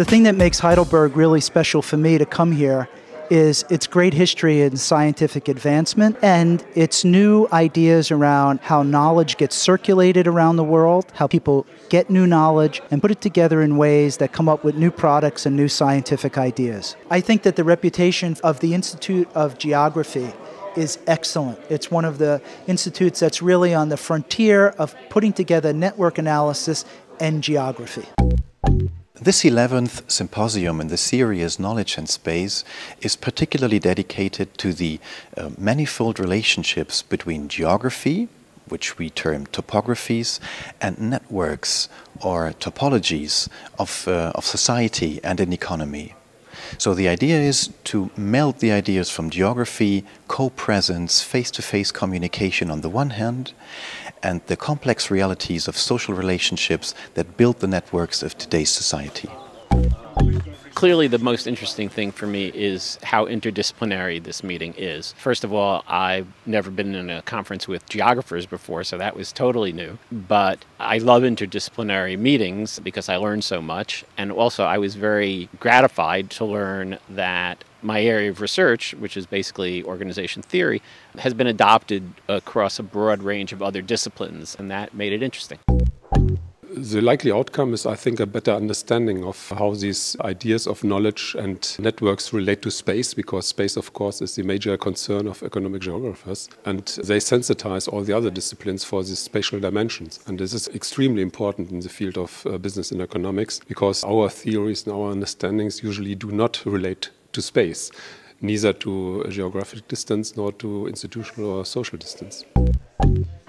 The thing that makes Heidelberg really special for me to come here is its great history in scientific advancement and its new ideas around how knowledge gets circulated around the world, how people get new knowledge and put it together in ways that come up with new products and new scientific ideas. I think that the reputation of the Institute of Geography is excellent. It's one of the institutes that's really on the frontier of putting together network analysis and geography. This 11th symposium in the series Knowledge and Space is particularly dedicated to the manifold relationships between geography, which we term topographies, and networks or topologies of society and an economy. So the idea is to meld the ideas from geography, co-presence, face-to-face communication on the one hand, and the complex realities of social relationships that build the networks of today's society. Clearly the most interesting thing for me is how interdisciplinary this meeting is. First of all, I've never been in a conference with geographers before, so that was totally new. But I love interdisciplinary meetings because I learn so much. And also I was very gratified to learn that my area of research, which is basically organization theory, has been adopted across a broad range of other disciplines, and that made it interesting. The likely outcome is, I think, a better understanding of how these ideas of knowledge and networks relate to space, because space, of course, is the major concern of economic geographers, and they sensitize all the other disciplines for these spatial dimensions. And this is extremely important in the field of business and economics, because our theories and our understandings usually do not relate to space, neither to geographic distance nor to institutional or social distance.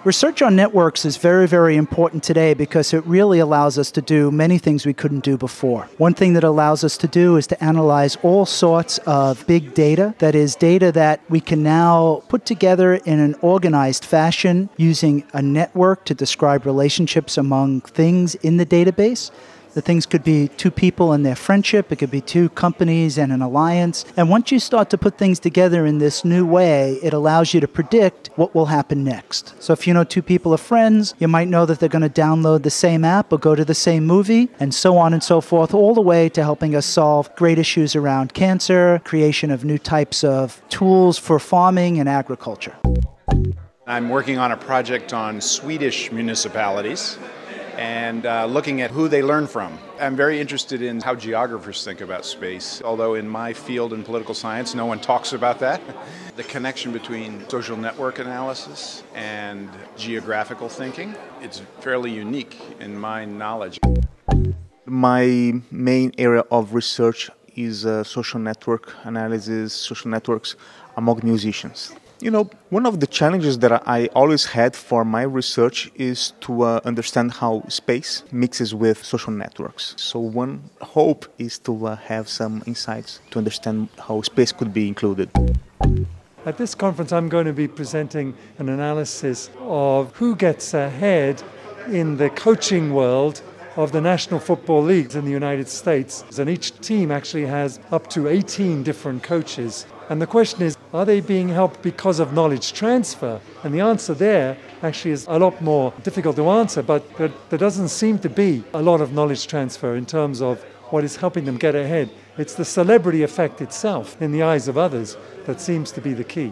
Research on networks is very, very important today because it really allows us to do many things we couldn't do before. One thing that allows us to do is to analyze all sorts of big data, that is data that we can now put together in an organized fashion using a network to describe relationships among things in the database. The things could be two people and their friendship, it could be two companies and an alliance. And once you start to put things together in this new way, it allows you to predict what will happen next. So if you know two people are friends, you might know that they're going to download the same app or go to the same movie, and so on and so forth, all the way to helping us solve great issues around cancer, creation of new types of tools for farming and agriculture. I'm working on a project on Swedish municipalities and looking at who they learn from. I'm very interested in how geographers think about space, although in my field in political science, no one talks about that. The connection between social network analysis and geographical thinking, it's fairly unique in my knowledge. My main area of research is social network analysis, social networks among musicians. You know, one of the challenges that I always had for my research is to understand how space mixes with social networks. So one hope is to have some insights to understand how space could be included. At this conference, I'm going to be presenting an analysis of who gets ahead in the coaching world of the National Football League in the United States. And each team actually has up to 18 different coaches. And the question is, are they being helped because of knowledge transfer? And the answer there actually is a lot more difficult to answer, but there doesn't seem to be a lot of knowledge transfer in terms of what is helping them get ahead. It's the celebrity effect itself in the eyes of others that seems to be the key.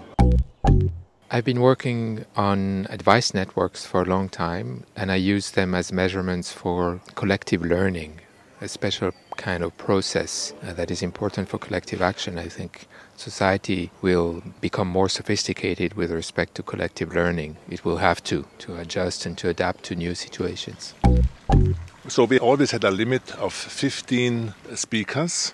I've been working on advice networks for a long time, and I use them as measurements for collective learning, a special kind of process that is important for collective action. I think society will become more sophisticated with respect to collective learning. It will have to adjust and to adapt to new situations. So we always had a limit of 15 speakers.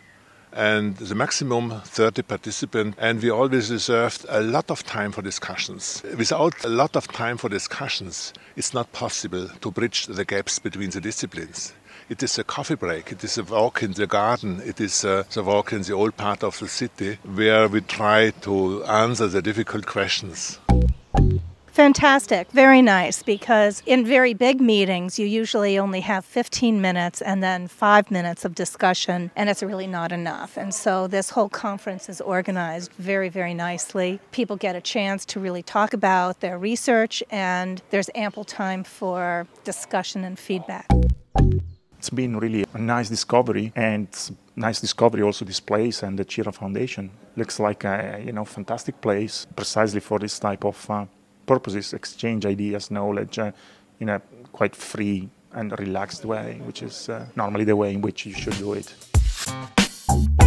And the maximum 30 participants, and we always reserved a lot of time for discussions. Without a lot of time for discussions, it's not possible to bridge the gaps between the disciplines. It is a coffee break, it is a walk in the garden, it is a walk in the old part of the city where we try to answer the difficult questions. Fantastic. Very nice, because in very big meetings, you usually only have 15 minutes and then 5 minutes of discussion, and it's really not enough. And so this whole conference is organized very, very nicely. People get a chance to really talk about their research, and there's ample time for discussion and feedback. It's been really a nice discovery, and nice discovery also this place and the Chira Foundation. Looks like a fantastic place precisely for this type of purposes, exchange ideas, knowledge in a quite free and relaxed way, which is normally the way in which you should do it.